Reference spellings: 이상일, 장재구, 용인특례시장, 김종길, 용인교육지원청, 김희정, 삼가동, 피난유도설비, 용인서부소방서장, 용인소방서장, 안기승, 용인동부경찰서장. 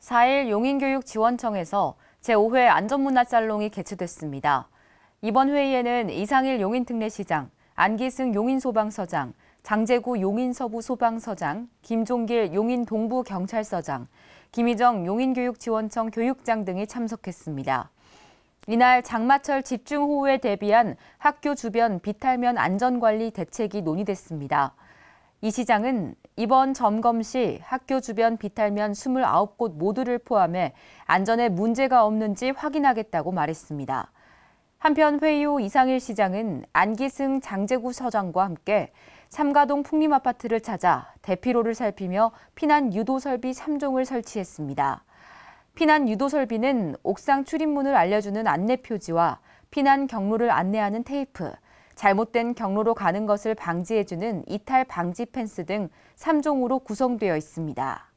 4일 용인교육지원청에서 제5회 안전문화살롱이 개최됐습니다. 이번 회의에는 이상일 용인특례시장, 안기승 용인소방서장, 장재구 용인서부소방서장, 김종길 용인동부경찰서장, 김희정 용인교육지원청 교육장 등이 참석했습니다. 이날 장마철 집중호우에 대비한 학교 주변 비탈면 안전관리 대책이 논의됐습니다. 이 시장은 이번 점검 시 학교 주변 비탈면 29곳 모두를 포함해 안전에 문제가 없는지 확인하겠다고 말했습니다. 한편 회의 후 이상일 시장은 안기승 장재구 서장과 함께 삼가동 풍림아파트를 찾아 대피로를 살피며 피난 유도 설비 3종을 설치했습니다. 피난 유도 설비는 옥상 출입문을 알려주는 안내 표지와 피난 경로를 안내하는 테이프, 잘못된 경로로 가는 것을 방지해주는 이탈 방지 펜스 등 3종으로 구성되어 있습니다.